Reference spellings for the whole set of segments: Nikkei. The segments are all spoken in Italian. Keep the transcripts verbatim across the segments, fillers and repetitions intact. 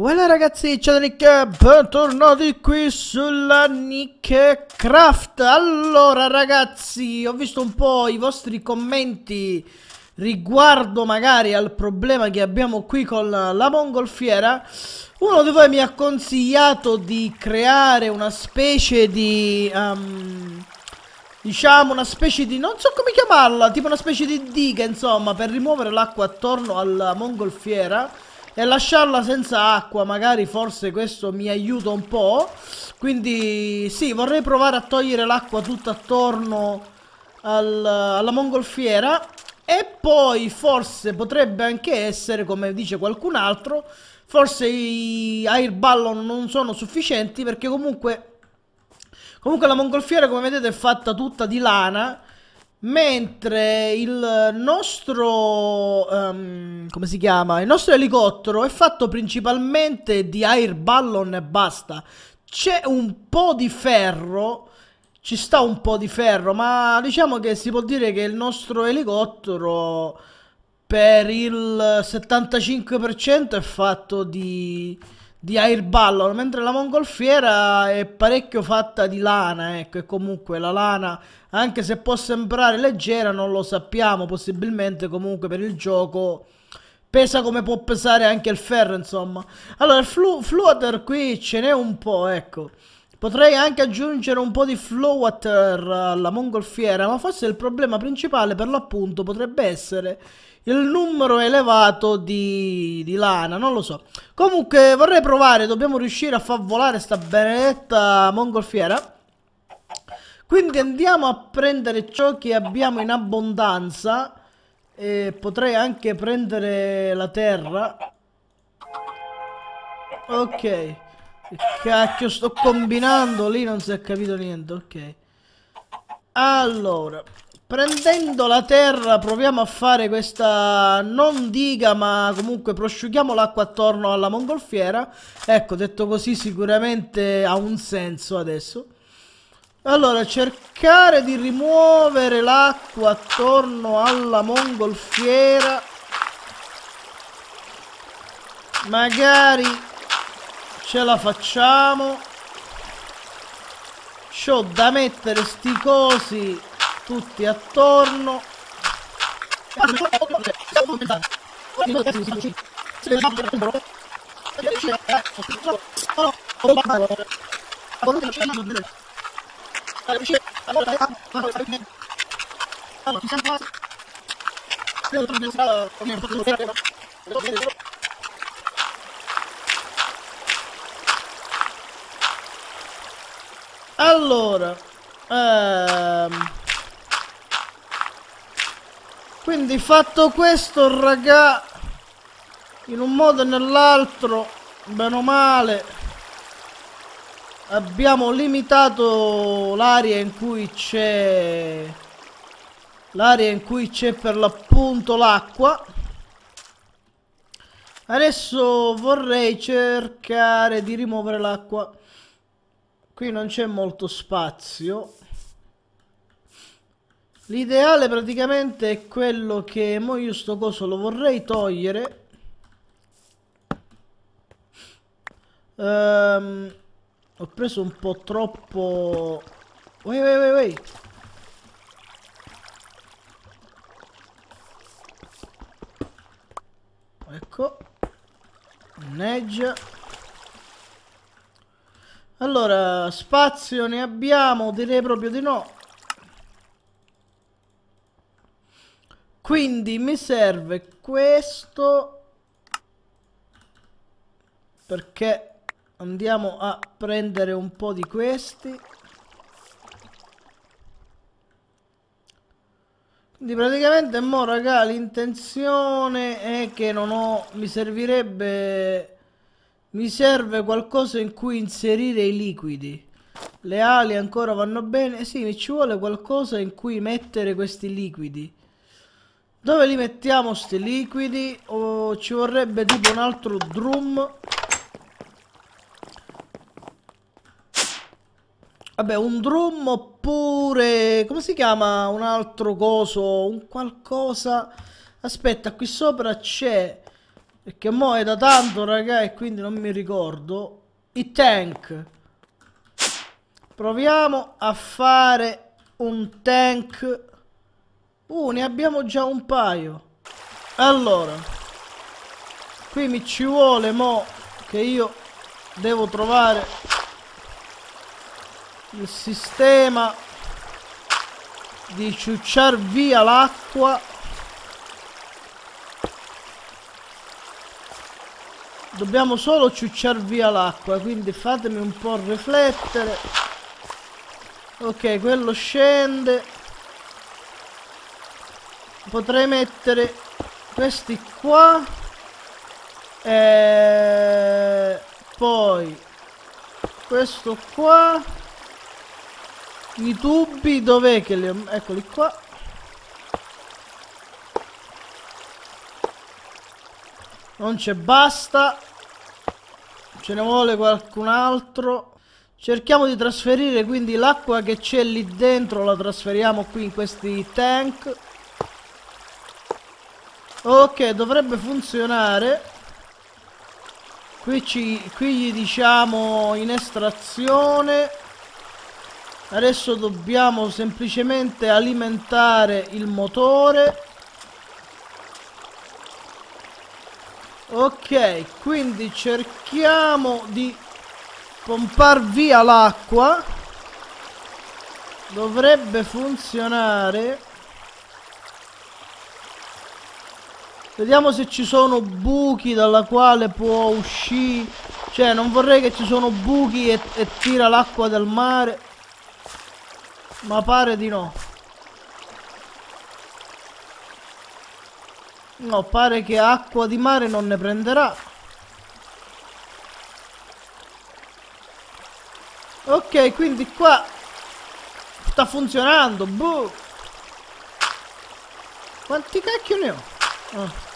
Voilà ragazzi, ciao da Nikkei, bentornati qui sulla Nikkei Craft. Allora ragazzi, ho visto un po' i vostri commenti riguardo magari al problema che abbiamo qui con la, la mongolfiera. Uno di voi mi ha consigliato di creare una specie di... Um, diciamo una specie di... non so come chiamarla, tipo una specie di diga insomma, per rimuovere l'acqua attorno alla mongolfiera e lasciarla senza acqua. Magari forse questo mi aiuta un po'. Quindi sì, vorrei provare a togliere l'acqua tutta attorno al, alla mongolfiera. E poi forse potrebbe anche essere, come dice qualcun altro, forse i air ballon non sono sufficienti, perché comunque Comunque la mongolfiera, come vedete, è fatta tutta di lana, mentre il nostro um, come si chiama? il nostro elicottero è fatto principalmente di air ballon e basta. C'è un po' di ferro, ci sta un po' di ferro, ma diciamo che si può dire che il nostro elicottero per il settantacinque per cento è fatto di, di air ballon, mentre la mongolfiera è parecchio fatta di lana, ecco. E comunque la lana, anche se può sembrare leggera, non lo sappiamo, possibilmente comunque per il gioco pesa come può pesare anche il ferro insomma. Allora il flu floater qui ce n'è un po', ecco. Potrei anche aggiungere un po' di floater alla mongolfiera, ma forse il problema principale per l'appunto potrebbe essere il numero elevato di, di lana, non lo so. Comunque vorrei provare, dobbiamo riuscire a far volare sta benedetta mongolfiera. Quindi andiamo a prendere ciò che abbiamo in abbondanza. E potrei anche prendere la terra. Ok. Che cacchio sto combinando? Lì non si è capito niente, ok. Allora, prendendo la terra proviamo a fare questa non diga, ma comunque prosciughiamo l'acqua attorno alla mongolfiera. Ecco, detto così sicuramente ha un senso adesso. Allora, cercare di rimuovere l'acqua attorno alla mongolfiera. Magari ce la facciamo. C'ho da mettere sti cosi tutti attorno. Allora ehm... quindi fatto questo raga, in un modo o nell'altro, bene o male, abbiamo limitato l'area in cui c'è l'area in cui c'è per l'appunto l'acqua. Adesso vorrei cercare di rimuovere l'acqua. Qui non c'è molto spazio. L'ideale praticamente è quello che mo io sto coso lo vorrei togliere. Ehm, ho preso un po' troppo. Wait, wait, wait, wait. Ecco. Manneggia. Allora, spazio ne abbiamo? Direi proprio di no. Quindi mi serve questo, perché andiamo a prendere un po' di questi. Quindi praticamente mo raga, l'intenzione è che non ho, mi servirebbe, mi serve qualcosa in cui inserire i liquidi. Le ali ancora vanno bene. Sì, mi ci vuole qualcosa in cui mettere questi liquidi. Dove li mettiamo sti liquidi? O ci vorrebbe tipo un altro drum. Vabbè, un drum, oppure come si chiama? Un altro coso, un qualcosa. Aspetta, qui sopra c'è perché mo è da tanto, raga, e quindi non mi ricordo i tank. Proviamo a fare un tank. Uh, ne abbiamo già un paio. Allora, qui mi ci vuole mo che io devo trovare il sistema di ciucciar via l'acqua. Dobbiamo solo ciucciar via l'acqua, quindi fatemi un po' riflettere. Ok, quello scende. Potrei mettere questi qua e poi questo qua. I tubi dov'è che li ho? Eccoli qua. Non c'è, basta. Ce ne vuole qualcun altro. Cerchiamo di trasferire quindi l'acqua che c'è lì dentro, la trasferiamo qui in questi tank. Ok, dovrebbe funzionare. Qui, ci, qui gli diciamo in estrazione. Adesso dobbiamo semplicemente alimentare il motore. Ok, quindi cerchiamo di pompar via l'acqua. Dovrebbe funzionare. Vediamo se ci sono buchi dalla quale può uscire. Cioè, non vorrei che ci sono buchi e, e tira l'acqua del mare, ma pare di no. No, pare che acqua di mare non ne prenderà. Ok, quindi qua sta funzionando. Boh. Quanti cacchio ne ho? Ah.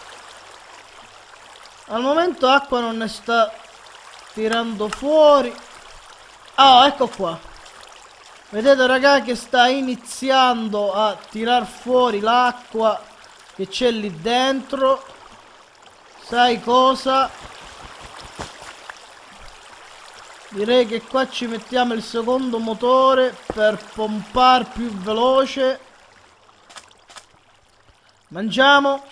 Al momento acqua non ne sta tirando fuori. Ah, ecco qua. Vedete, raga, che sta iniziando a tirar fuori l'acqua che c'è lì dentro. Sai cosa? Direi che qua ci mettiamo il secondo motore per pompare più veloce. Mangiamo.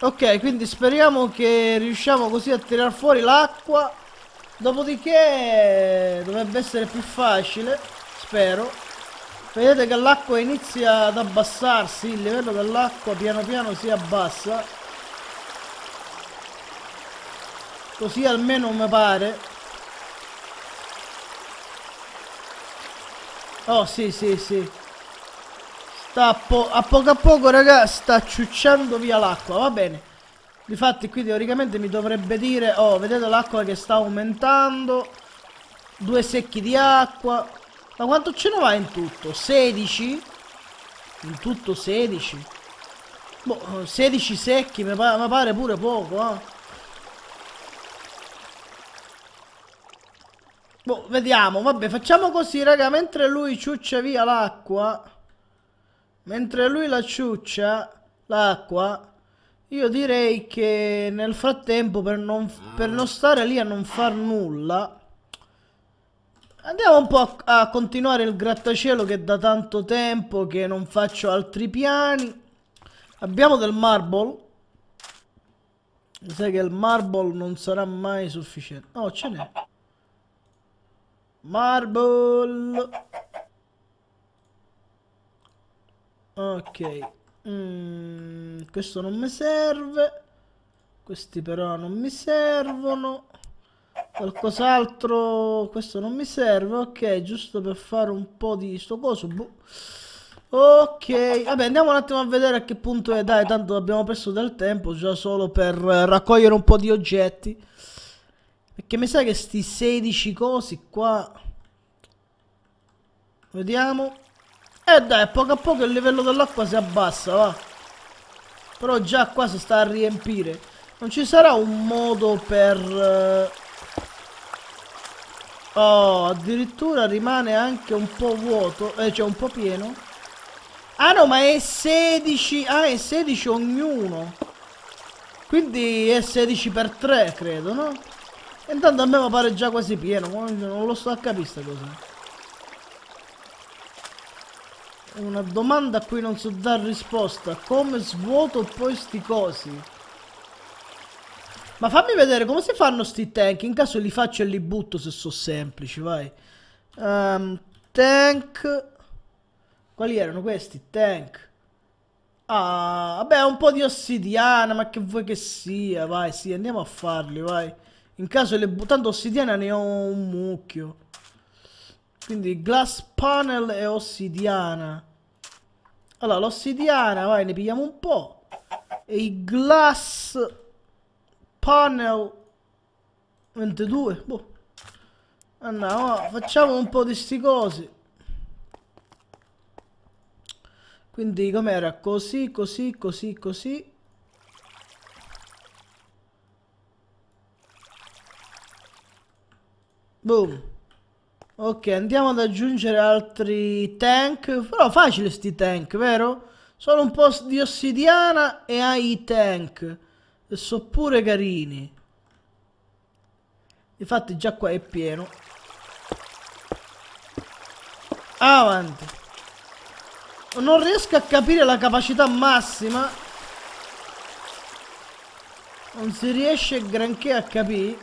Ok, quindi speriamo che riusciamo così a tirar fuori l'acqua. Dopodiché dovrebbe essere più facile, spero. Vedete che l'acqua inizia ad abbassarsi, il livello dell'acqua piano piano si abbassa. Così almeno mi pare. Oh, sì, sì, sì. Sta a, po a poco a poco, raga, sta ciucciando via l'acqua, va bene. Difatti qui teoricamente mi dovrebbe dire, oh, vedete l'acqua che sta aumentando. Due secchi di acqua. Ma quanto ce ne va in tutto? sedici? In tutto sedici? Boh, sedici secchi, mi, pa mi pare pure poco, eh. Boh, vediamo, vabbè, facciamo così, raga, mentre lui ciuccia via l'acqua. Mentre lui la ciuccia, l'acqua, io direi che nel frattempo, per non, per non stare lì a non far nulla, andiamo un po' a, a continuare il grattacielo, che da tanto tempo che non faccio altri piani. Abbiamo del marble. Mi sa che il marble non sarà mai sufficiente. Oh, ce n'è. Marble. Ok, mm, questo non mi serve. Questi però non mi servono. Qualcos'altro. Questo non mi serve. Ok, giusto per fare un po' di sto coso. Buh. Ok, vabbè, andiamo un attimo a vedere a che punto è. Dai, tanto abbiamo perso del tempo già solo per raccogliere un po' di oggetti, perché mi sa che sti sedici cosi qua. Vediamo. E eh dai, poco a poco il livello dell'acqua si abbassa, va. Però già qua si sta a riempire. Non ci sarà un modo per... Oh, addirittura rimane anche un po' vuoto. Eh, cioè un po' pieno. Ah no, ma è sedici. Ah, è sedici ognuno. Quindi è sedici per tre, credo, no? E intanto a me mi pare già quasi pieno. Non lo sto a capire sta cosa. È una domanda a cui non so dar risposta. Come svuoto poi sti cosi? Ma fammi vedere come si fanno sti tank. In caso li faccio e li butto se sono semplici, vai. Um, tank. Quali erano questi? Tank. Ah, vabbè, un po' di ossidiana, ma che vuoi che sia? Vai, sì, andiamo a farli, vai. In caso le butto, tanto ossidiana ne ho un mucchio. Quindi glass panel e ossidiana. Allora, l'ossidiana, vai, ne pigliamo un po'. E i glass... panel ventidue, boh. Andiamo, ah, no, facciamo un po' di sti cosi. Quindi com'era? Così, così, così, così. Boom. Ok, andiamo ad aggiungere altri tank. Però facile sti tank, vero? Solo un po' di ossidiana e hai i tank. Sono pure carini. Infatti già qua è pieno. Avanti. Non riesco a capire la capacità massima. Non si riesce granché a capire.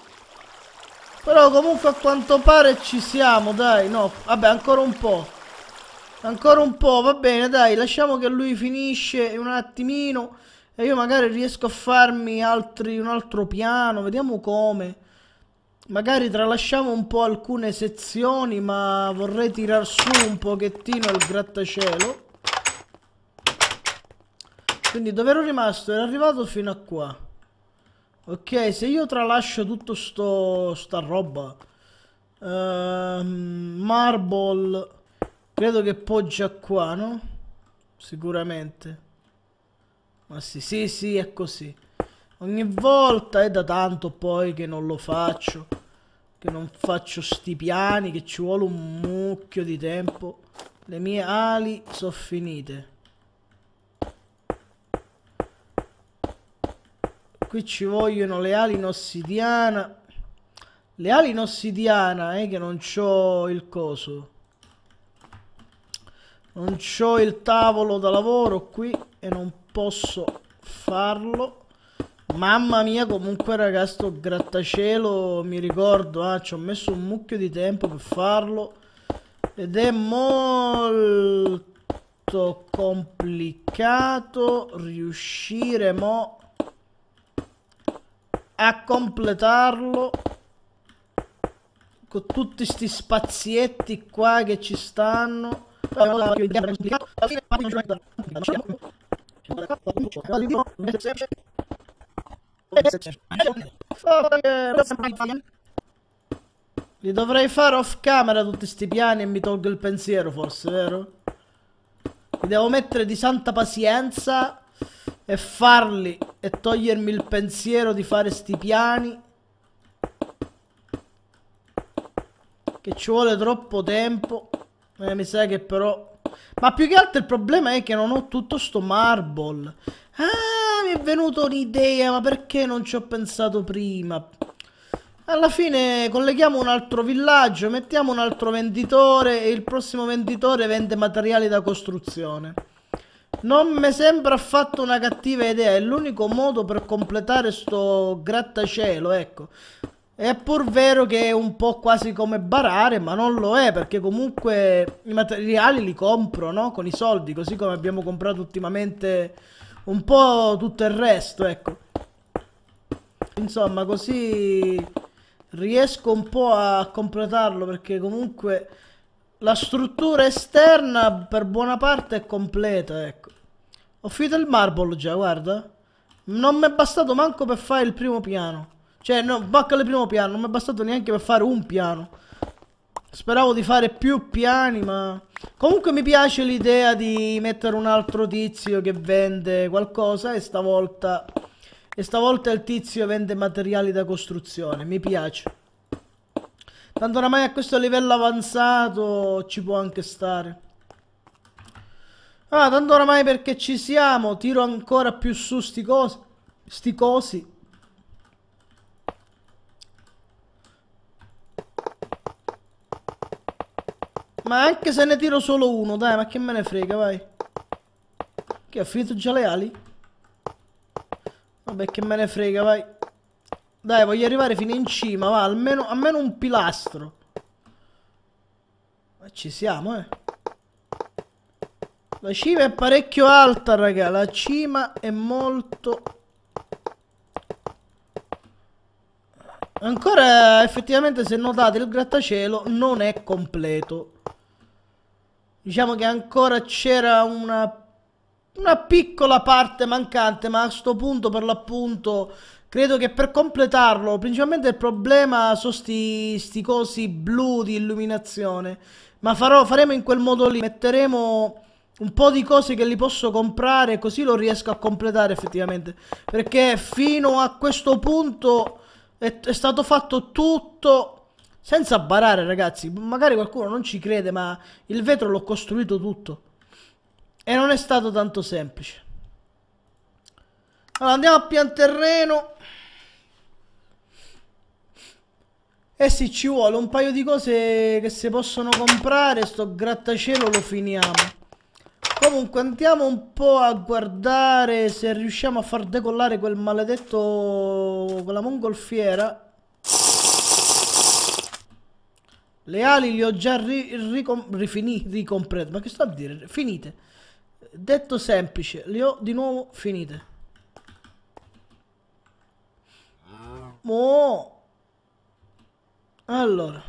Però comunque a quanto pare ci siamo, dai. No, vabbè, ancora un po'. Ancora un po', va bene, dai. Lasciamo che lui finisce un attimino. E io magari riesco a farmi altri, un altro piano, vediamo come. Magari tralasciamo un po' alcune sezioni, ma vorrei tirar su un pochettino il grattacielo. Quindi dove ero rimasto? Era arrivato fino a qua. Ok, se io tralascio tutto sto... sta roba. Uh, marble, credo che poggia qua, no? Sicuramente. Ma sì, sì, sì, è così. Ogni volta è da tanto poi che non lo faccio. Che non faccio sti piani, che ci vuole un mucchio di tempo. Le mie ali sono finite. Qui ci vogliono le ali in ossidiana. Le ali in ossidiana, eh, che non c'ho il coso. Non c'ho il tavolo da lavoro qui e non posso farlo. Mamma mia, comunque raga, sto grattacielo, mi ricordo, ah, ci ho messo un mucchio di tempo per farlo ed è molto complicato riuscire mo a completarlo con tutti sti spazietti qua che ci stanno. Li dovrei fare off camera tutti sti piani e mi tolgo il pensiero, forse, vero? Mi devo mettere di santa pazienza e farli e togliermi il pensiero di fare sti piani, che ci vuole troppo tempo. Eh, mi sa che però... Ma più che altro il problema è che non ho tutto sto marble. Ah, mi è venuta un'idea, ma perché non ci ho pensato prima? Alla fine colleghiamo un altro villaggio, mettiamo un altro venditore e il prossimo venditore vende materiali da costruzione. Non mi sembra affatto una cattiva idea, è l'unico modo per completare sto grattacielo, ecco. È pur vero che è un po' quasi come barare, ma non lo è, perché comunque i materiali li compro, no? Con i soldi, così come abbiamo comprato ultimamente un po' tutto il resto, ecco. Insomma, così riesco un po' a completarlo, perché comunque la struttura esterna per buona parte è completa, ecco. Ho finito il marble già, guarda. Non mi è bastato manco per fare il primo piano. Cioè, no, bacca il primo piano, non mi è bastato neanche per fare un piano. Speravo di fare più piani, ma... Comunque mi piace l'idea di mettere un altro tizio che vende qualcosa e stavolta... E stavolta il tizio vende materiali da costruzione, mi piace. Tanto oramai a questo livello avanzato ci può anche stare. Ah, tanto oramai perché ci siamo, tiro ancora più su sti cosi. sti cosi. Ma anche se ne tiro solo uno, dai, ma che me ne frega, vai. Che ho finito già le ali? Vabbè, che me ne frega, vai. Dai, voglio arrivare fino in cima, va, almeno, almeno un pilastro. Ma ci siamo, eh. La cima è parecchio alta, raga, la cima è molto... Ancora, effettivamente, se notate, il grattacielo non è completo. Diciamo che ancora c'era una, una piccola parte mancante, ma a sto punto, per l'appunto, credo che per completarlo, principalmente il problema sono sti, sti cosi blu di illuminazione. Ma farò, faremo in quel modo lì, metteremo... un po' di cose che li posso comprare, così lo riesco a completare effettivamente. Perché fino a questo punto è, è stato fatto tutto senza barare, ragazzi. Magari qualcuno non ci crede, ma il vetro l'ho costruito tutto. E non è stato tanto semplice. Allora, andiamo a pian terreno. Eh sì, ci vuole un paio di cose che si possono comprare. Sto grattacielo lo finiamo. Comunque andiamo un po' a guardare se riusciamo a far decollare quel maledetto, quella mongolfiera. Le ali li ho già ri, ricom, rifini, ricomprete. Ma che sto a dire? Finite. Detto semplice, le ho di nuovo finite. Oh. Allora.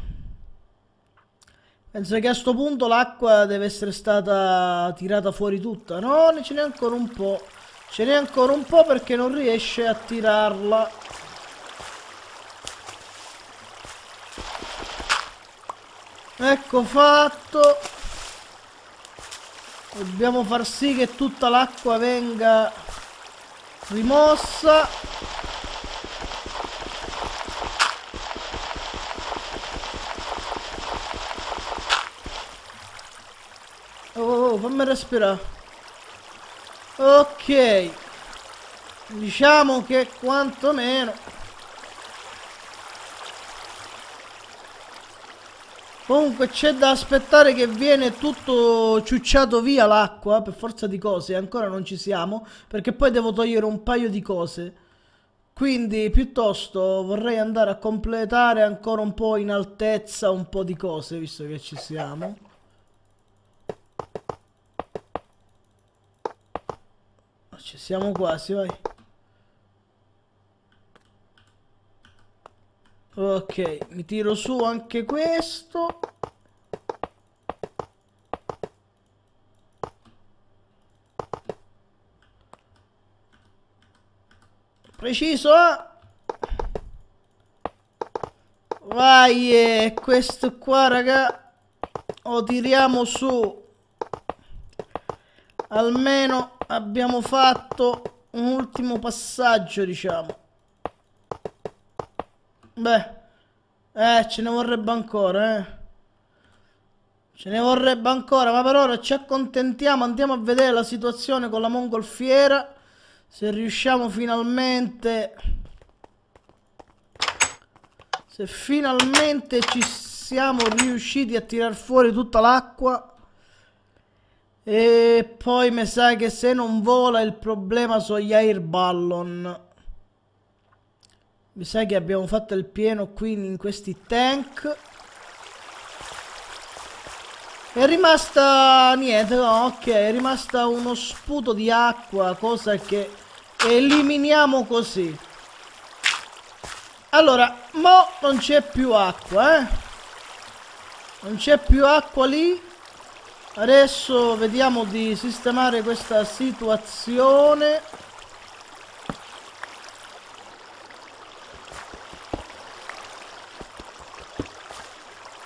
Penso che a sto punto l'acqua deve essere stata tirata fuori tutta. No, ce n'è ancora un po'. Ce n'è ancora un po' perché non riesce a tirarla. Ecco fatto. Dobbiamo far sì che tutta l'acqua venga rimossa. Fammi respirare. Ok. Diciamo che quantomeno. Comunque c'è da aspettare che viene tutto ciucciato via l'acqua. Per forza di cose. Ancora non ci siamo. Perché poi devo togliere un paio di cose. Quindi piuttosto vorrei andare a completare ancora un po' in altezza un po' di cose. Visto che ci siamo. Ci siamo quasi, vai. Ok, mi tiro su anche questo. Preciso, eh? Vai, eh, questo qua, raga. O tiriamo su. Almeno... abbiamo fatto un ultimo passaggio, diciamo. Beh, eh, ce ne vorrebbe ancora, eh. Ce ne vorrebbe ancora, ma per ora ci accontentiamo. Andiamo a vedere la situazione con la mongolfiera. Se riusciamo finalmente... Se finalmente ci siamo riusciti a tirar fuori tutta l'acqua... E poi mi sa che se non vola il problema sono gli air ballon. Mi sa che abbiamo fatto il pieno qui in questi tank. È rimasta niente, no, ok, è rimasta uno sputo di acqua, cosa che eliminiamo così. Allora, mo non c'è più acqua, eh. Non c'è più acqua lì. Adesso vediamo di sistemare questa situazione.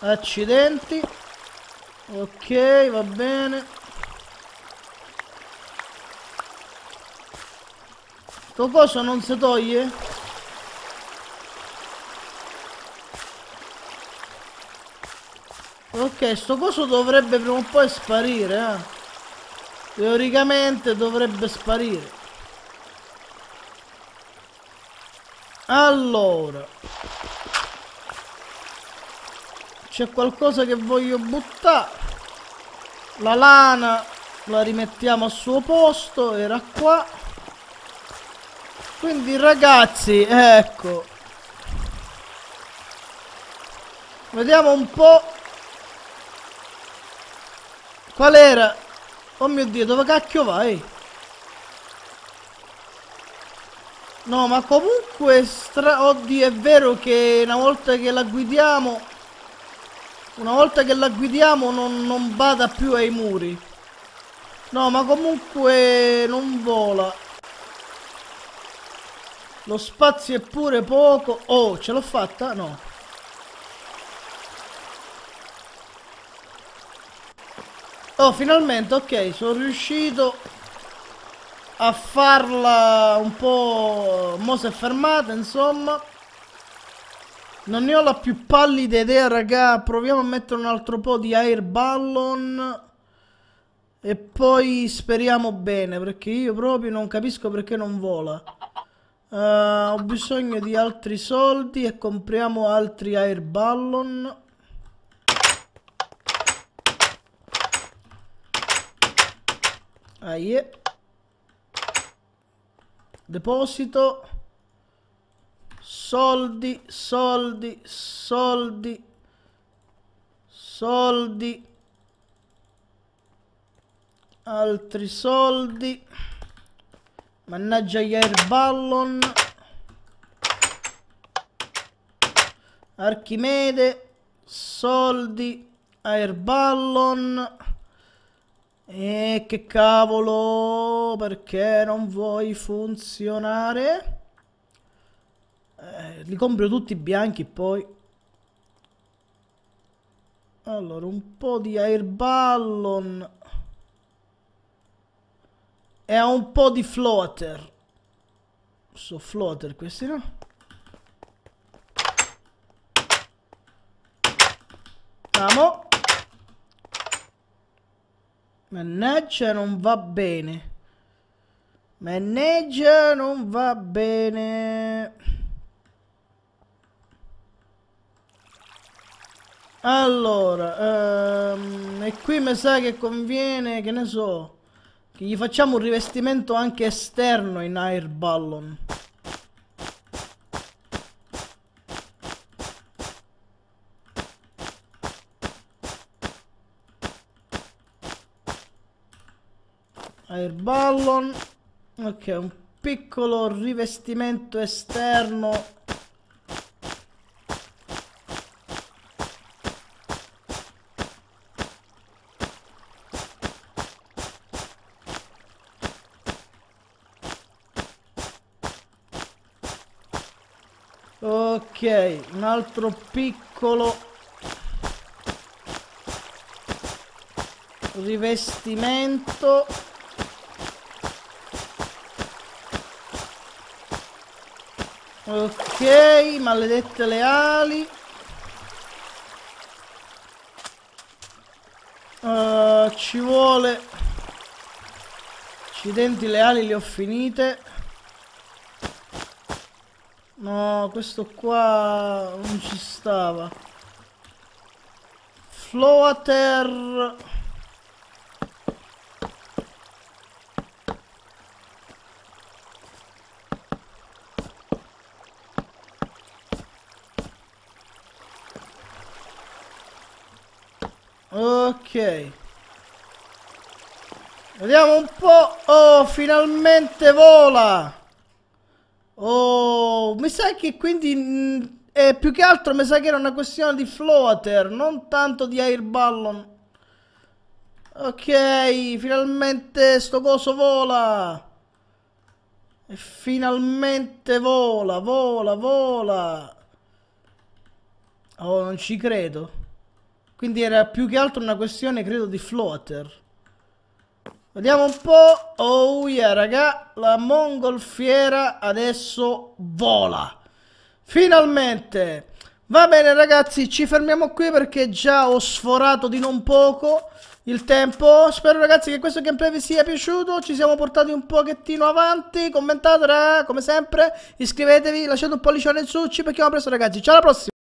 Accidenti. Ok, va bene. Sto coso non si toglie? Ok, sto coso dovrebbe prima o poi sparire, eh. Teoricamente dovrebbe sparire. Allora, c'è qualcosa che voglio buttare. La lana la rimettiamo al suo posto, era qua. Quindi ragazzi, ecco, vediamo un po' qual era. Oh mio Dio, dove cacchio vai? No, ma comunque stra... Oddio, è vero che una volta che la guidiamo, una volta che la guidiamo non, non bada più ai muri. No, ma comunque non vola. Lo spazio è pure poco. Oh, ce l'ho fatta? No. Oh, finalmente, ok, sono riuscito a farla un po'. Mo' si è fermata, insomma. Non ne ho la più pallida idea, raga. Proviamo a mettere un altro po' di air ballon e poi speriamo bene, perché io proprio non capisco perché non vola. Uh, ho bisogno di altri soldi e compriamo altri air ballon. Ah, yeah. Deposito, soldi, soldi, soldi, soldi, altri soldi, mannaggia gli air ballon, Archimede, soldi, air ballon. E che cavolo, perché non vuoi funzionare? Eh, li compro tutti bianchi poi. Allora, un po' di air ballon e un po' di floater. So floater questi, no? Andiamo. Mannaggia, non va bene. Mannaggia, non va bene. Allora, um, e qui mi sa che conviene, che ne so, che gli facciamo un rivestimento anche esterno in air ballon. Air ballon. Ok, un piccolo rivestimento esterno. Ok, un altro piccolo rivestimento. Ok, maledette le ali. Uh, ci vuole. Accidenti, le ali le ho finite. No, questo qua non ci stava. Floater. Ok, vediamo un po'. Oh, finalmente vola. Oh, mi sa che quindi eh, più che altro mi sa che era una questione di floater, non tanto di air ballon. Ok, finalmente sto coso vola. E finalmente vola, vola, vola. Oh, non ci credo. Quindi era più che altro una questione, credo, di floater. Vediamo un po'. Oh yeah, raga. La mongolfiera adesso vola. Finalmente. Va bene, ragazzi. Ci fermiamo qui perché già ho sforato di non poco. il tempo. Spero ragazzi che questo gameplay vi sia piaciuto, ci siamo portati un pochettino avanti. Commentate, come sempre, iscrivetevi, lasciate un pollicione in su, ci becchiamo presto ragazzi, ciao, alla prossima.